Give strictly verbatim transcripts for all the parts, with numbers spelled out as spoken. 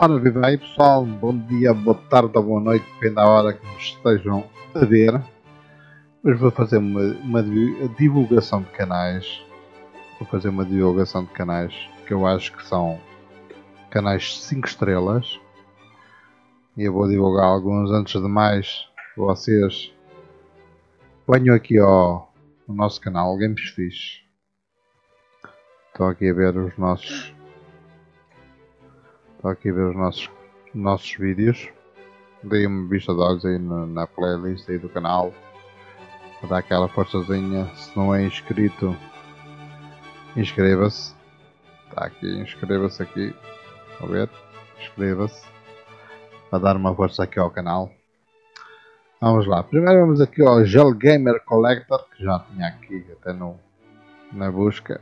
Ora viva aí pessoal, bom dia, boa tarde ou boa noite, depende da hora que nos estejam a ver. Mas vou fazer uma, uma divulgação de canais, vou fazer uma divulgação de canais que eu acho que são canais cinco estrelas. E eu vou divulgar alguns. Antes de mais, vocês venham aqui ao, ao nosso canal Games Fix. Estão aqui a ver os nossos... Estou aqui a ver os nossos, nossos vídeos. Dei uma vista de olhos aí na, na playlist aí do canal, para dar aquela forçazinha. Se não é inscrito, inscreva-se. Está aqui, inscreva-se aqui. Vamos ver, inscreva-se, para dar uma força aqui ao canal. Vamos lá, primeiro vamos aqui ao Gel Gamer Collector, que já tinha aqui até no, na busca.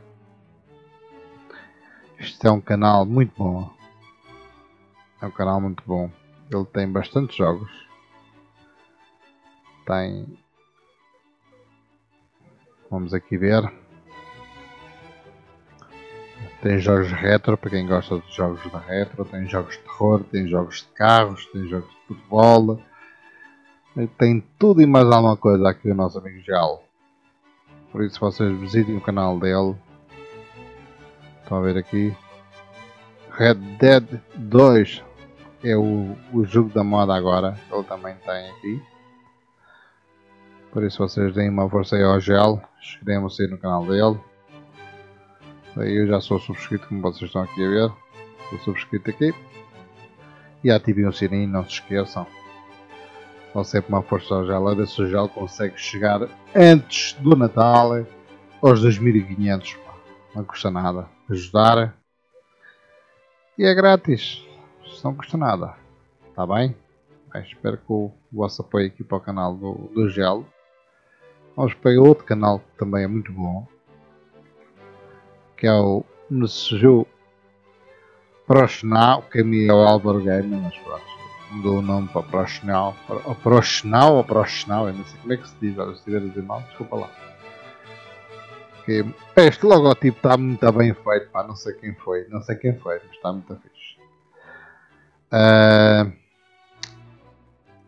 Este é um canal muito bom. É um canal muito bom, ele tem bastantes jogos, tem, vamos aqui ver, tem jogos retro, para quem gosta de jogos de retro, tem jogos de terror, tem jogos de carros, tem jogos de futebol, tem tudo e mais alguma coisa aqui o nosso amigo Gel. Por isso vocês visitem o canal dele. Estão a ver aqui, Red Dead dois é o, o jogo da moda agora, ele também tem aqui. Por isso vocês deem uma força aí ao Gel, inscrevam-se aí no canal dele. Aí eu já sou subscrito, como vocês estão aqui a ver, sou subscrito aqui. E ativem o sininho, não se esqueçam. Dão sempre uma força ao Gel, a ver se o Gel consegue chegar antes do Natal aos dois mil e quinhentos, não custa nada ajudar. E é grátis, não custa nada, está bem? Bem, espero que o vosso apoio aqui para o canal do, do Gel. Vamos para outro canal que também é muito bom, que é o M R.Prochnow, que a mim é o Albert Gaming, mas pronto, mudou o nome para Prochnow, ou Prochnow ou Prochnow, eu não sei como é que se diz, se estiver a dizer mal, desculpa lá. Este logotipo está muito bem feito, pá, não sei quem foi, não sei quem foi, mas está muito fixe. Uh,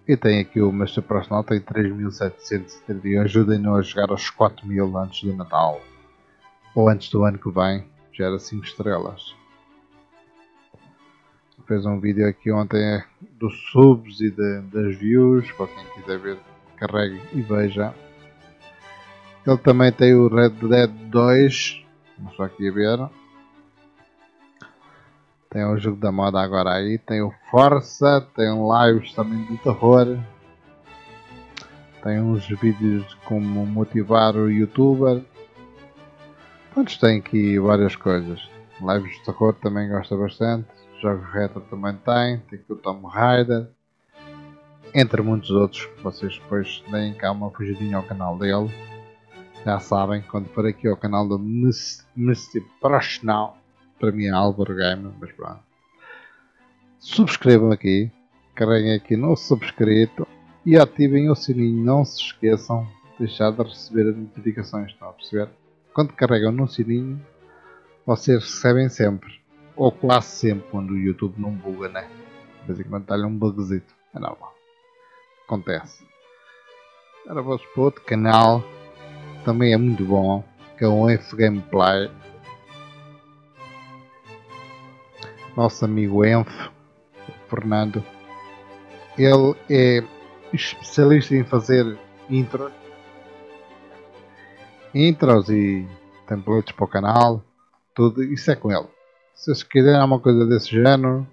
e tem aqui o M R.Prochnow, tem três mil setecentos e trinta e um, ajudem-no a jogar aos quatro mil antes do Natal, ou antes do ano que vem, já era cinco estrelas. Fez um vídeo aqui ontem dos subs e de, das views, para quem quiser ver, carregue e veja. Ele também tem o Red Dead dois, vamos só aqui a ver, tem o jogo da moda agora aí, tem o Forza, tem lives também de terror, tem uns vídeos de como motivar o youtuber, todos têm aqui várias coisas, lives de terror também gosta bastante, jogos retro também tem, tem aqui o Tomb Raider, entre muitos outros, vocês depois deem cá uma fugidinha ao canal dele. Já sabem, quando for aqui ao canal do M R.Prochnow, para mim é Álvaro Gamer, mas pronto. Subscrevam aqui, carreguem aqui no subscrito e ativem o sininho, não se esqueçam de deixar de receber as notificações, estão a perceber? Quando carregam no sininho, vocês recebem sempre, ou quase sempre, quando o YouTube não buga, né? De vez em quando dá-lhe um bugzito, é normal, acontece. Agora vou para outro canal. Também é muito bom, que é um E F Gameplay. Nosso amigo E F, Fernando, ele é especialista em fazer intros, intros e templates para o canal, tudo isso é com ele. Se vocês quiserem alguma coisa desse género,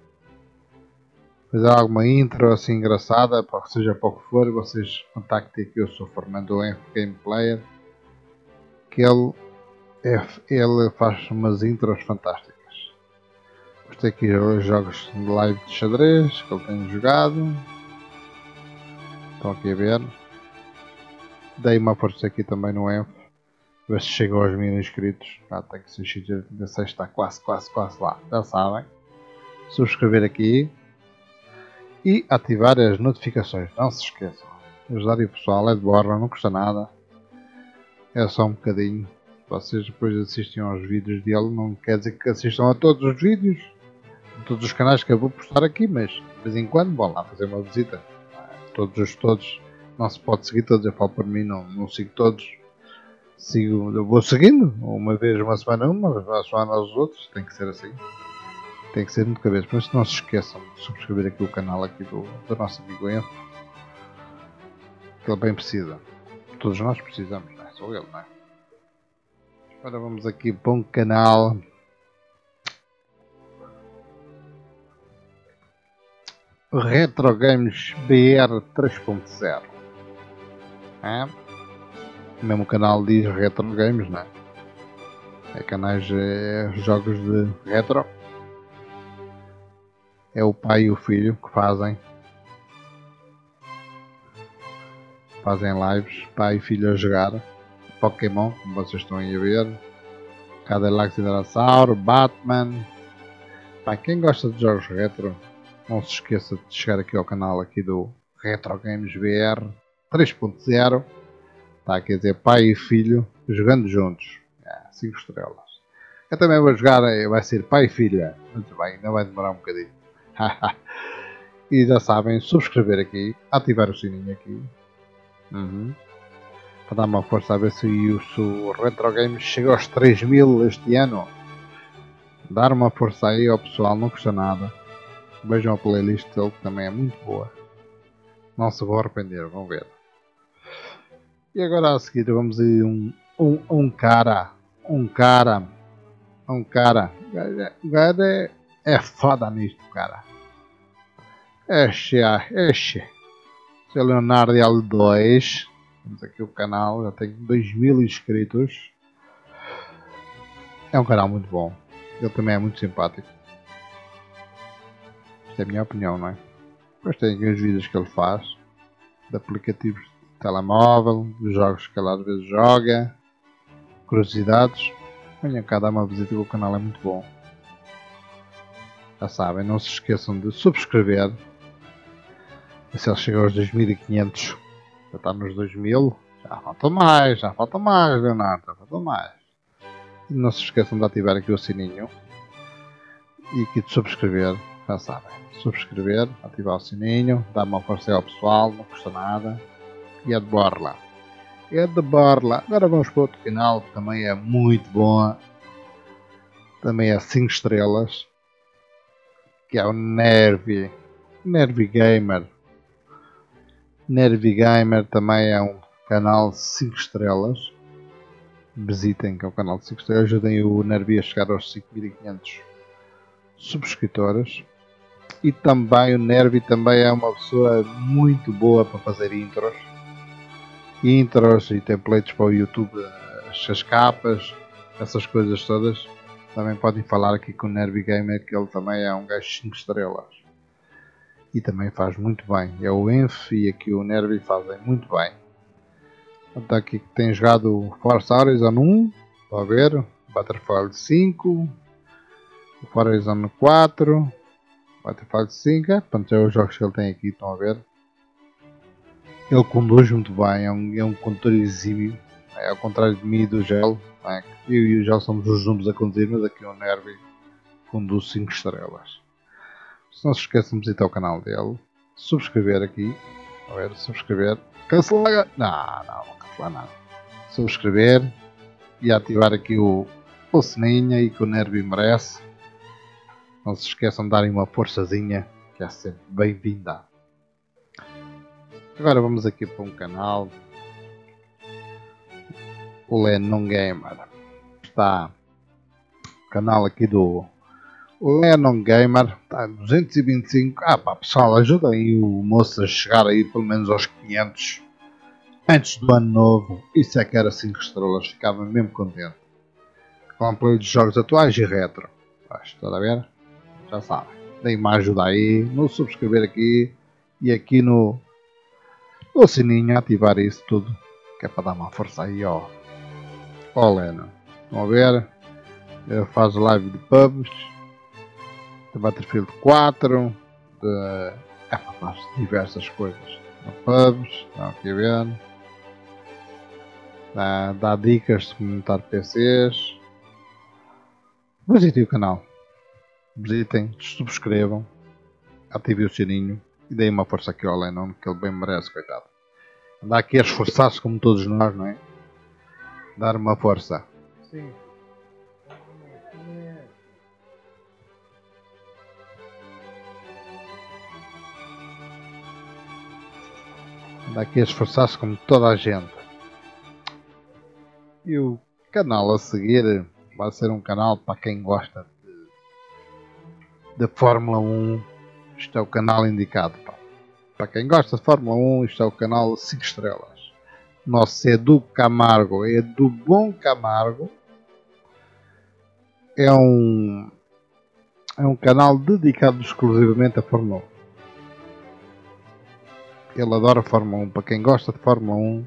fazer alguma intro assim engraçada, seja para o que for, vocês contactem aqui, eu sou Fernando E F Gameplayer. Ele, é, ele faz umas intros fantásticas. Gostei aqui os jogos de live de xadrez que ele tem jogado. Estão aqui a ver. Dei uma força aqui também no E F. Ver se chegou aos mil inscritos. Ah, tem que seiscentos e dezasseis, está quase, quase, quase lá. Já sabem. Subscrever aqui. E ativar as notificações. Não se esqueçam. Ajudar o pessoal é de borra, não custa nada. É só um bocadinho, vocês depois assistem aos vídeos dele, não quer dizer que assistam a todos os vídeos, todos os canais que eu vou postar aqui, mas de vez em quando vou lá fazer uma visita. Todos os todos, não se pode seguir todos, eu falo por mim, não, não sigo todos. Sigo, eu vou seguindo, uma vez uma semana uma, uma semana aos outros, tem que ser assim. Tem que ser muito cabeça, mas não se esqueçam de subscrever aqui o canal aqui do, do nosso amigo Enzo. Que ele bem precisa. Todos nós precisamos, não é só ele, não é? Agora vamos aqui para um canal. Retro Games B R três ponto zero. É? O mesmo canal diz Retro Games, não é? É canais, é, jogos de retro. É o pai e o filho que fazem. Fazem lives. Pai e filho a jogar. Pokémon, como vocês estão aí a ver. Cadillac e Dinossauro. Batman. Para quem gosta de jogos retro, não se esqueça de chegar aqui ao canal aqui do Retro Games B R três ponto zero. Está aqui a dizer pai e filho jogando juntos. É, cinco estrelas. Eu também vou jogar, vai ser pai e filha. Muito bem, ainda vai demorar um bocadinho. E já sabem, subscrever aqui, ativar o sininho aqui, uhum, para dar uma força a ver se o Retro Games chega aos três mil este ano. Dar uma força aí ao pessoal, não custa nada. Vejam a playlist dele, que também é muito boa, não se vão arrepender, vão ver. E agora a seguir vamos ir um, um, um cara, um cara, um cara, o cara é... É foda nisto, cara. Este é, este é Leonardo L dois. Temos aqui o canal, já tem dois mil inscritos. É um canal muito bom. Ele também é muito simpático. Esta é a minha opinião, não é? Depois tem aqui os vídeos que ele faz. De aplicativos de telemóvel, dos jogos que ele às vezes joga. Curiosidades. Venham cá dar uma visita, que o canal é muito bom. Já sabem, não se esqueçam de subscrever. E se ele chega aos dois mil e quinhentos, já está nos dois mil, já falta mais, já falta mais, Leonardo, já falta mais. E não se esqueçam de ativar aqui o sininho e aqui de subscrever, já sabem. Subscrever, ativar o sininho, dar uma força ao pessoal, não custa nada. E é de borla. É de borla. Agora vamos para outro canal que também é muito bom. Também é cinco estrelas. Que é o Nervy, Nervy Gamer. Nervy Gamer também é um canal de cinco estrelas. Visitem, que é um canal de cinco estrelas. Ajudem o Nervy a chegar aos cinco mil e quinhentos subscritores. E também o Nervy também é uma pessoa muito boa para fazer intros. Intros e templates para o YouTube, as capas, essas coisas todas. Também podem falar aqui com o Nervy Gamer, que ele também é um gajo de cinco estrelas. E também faz muito bem. É o E F e aqui o Nervy fazem muito bem. Está aqui que tem jogado Forza Horizon um. Está a ver. Battlefield cinco. Horizon quatro. Battlefield cinco. É, portanto, é os jogos que ele tem aqui. Estão a ver. Ele conduz muito bem. É um, é um condutor exímio. É ao contrário de mim e do Gel. Eu e o Gel somos os números a conduzir, mas aqui o Nervy conduz cinco estrelas. Se não se esqueçam de visitar o canal dele, subscrever aqui. A ver, subscrever. Cancelar! Não, não, não cancelar nada. Subscrever e ativar aqui o, o sininho aí que o Nervy merece. Não se esqueçam de darem uma forçazinha, que é sempre bem-vinda. Agora vamos aqui para um canal. O Lennon Gamer. Está o canal aqui do Lennon Gamer. Está a duzentos e vinte e cinco. Ah pá, pessoal, ajuda aí o moço a chegar aí pelo menos aos quinhentos. Antes do ano novo. Isso é que era cinco estrelas. Ficava mesmo contente. Com um play de jogos atuais e retro. Estão a ver? Já sabem. Deem uma ajuda aí. No subscrever aqui. E aqui no, no sininho. Ativar isso tudo. Que é para dar uma força aí, ó. Ó, Lennon, estão a ver? Ele faz live de pubs, de Battlefield quatro, de... é, faz diversas coisas. De pubs, estão aqui a ver? Dá, dá dicas de montar P Cs. Visitem o canal. visitem, subscrevam, ativem o sininho e deem uma força aqui ao Lennon, que ele bem merece, coitado. Andar aqui a esforçar-se como todos nós, não é? Dar uma força. Sim. Andar aqui a esforçar-se como toda a gente. E o canal a seguir vai ser um canal para quem gosta de, de Fórmula um. Isto é o canal indicado, pá. Para quem gosta de Fórmula um, isto é o canal cinco estrelas. Nosso Edu Camargo, Edu Bom Camargo, é um, é um canal dedicado exclusivamente a Fórmula um. Ele adora Fórmula um. Para quem gosta de Fórmula um,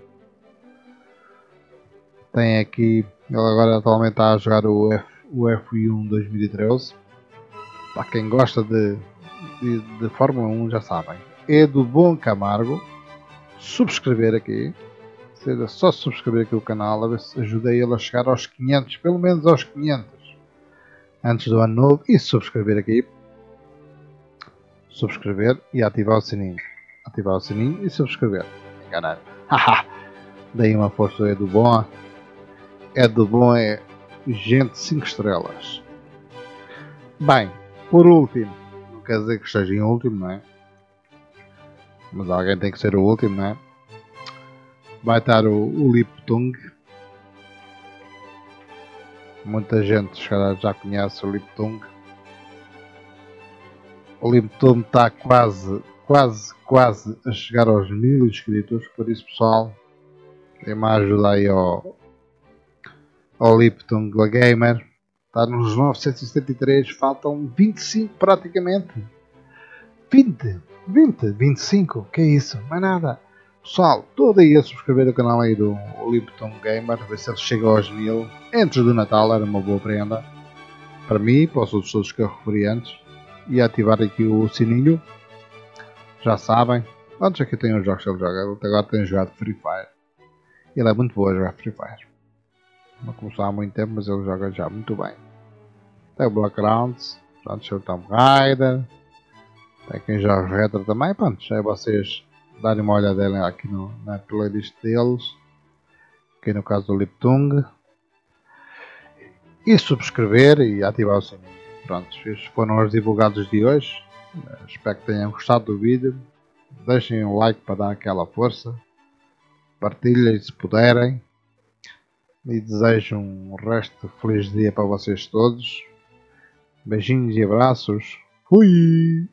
tem aqui. Ele agora atualmente está a jogar o, F, o F um dois mil e treze. Para quem gosta de, de, de Fórmula um, já sabem. Edu Bom Camargo. Subscrever aqui. Seja só subscrever aqui o canal. A ver se ajudei ele a chegar aos quinhentos. Pelo menos aos quinhentos. Antes do ano novo. E subscrever aqui. Subscrever e ativar o sininho. Ativar o sininho e subscrever. Enganar. Haha. Daí uma força ao Edu Bom. Edu Bom é gente cinco estrelas. Bem, por último, não quer dizer que esteja em último, não é? Mas alguém tem que ser o último, não é? Vai estar o, o Lipetung. Muita gente já conhece o Lipetung. O Lipetung está quase, quase, quase a chegar aos mil inscritos. Por isso, pessoal, dê-me a ajuda aí ao... O Lipetung Gel Gamer está nos novecentos e setenta e três, faltam vinte e cinco praticamente. vinte, vinte, vinte e cinco, que é isso? Não é nada. Pessoal, todo aí a subscrever o canal aí do Lipetung Gamer, ver se ele chega aos mil. Antes do Natal era uma boa prenda para mim, para os outros todos que eu referi antes. E ativar aqui o sininho. Já sabem. Antes aqui tem os jogos que ele joga, ele agora tem jogado Free Fire. Ele é muito bom a jogar Free Fire. Não começou há muito tempo, mas ele joga já muito bem. Tem o Blackgrounds, pronto, o Tomb Raider. Tem quem joga Retro também, pronto, já é vocês darem uma olhadela aqui no, na playlist deles. Aqui no caso do Lipetung. E subscrever e ativar o sininho. Pronto, estes foram os divulgados de hoje. Espero que tenham gostado do vídeo. Deixem um like para dar aquela força. Partilhem se puderem. E desejo um resto de feliz dia para vocês todos. Beijinhos e abraços. Fui!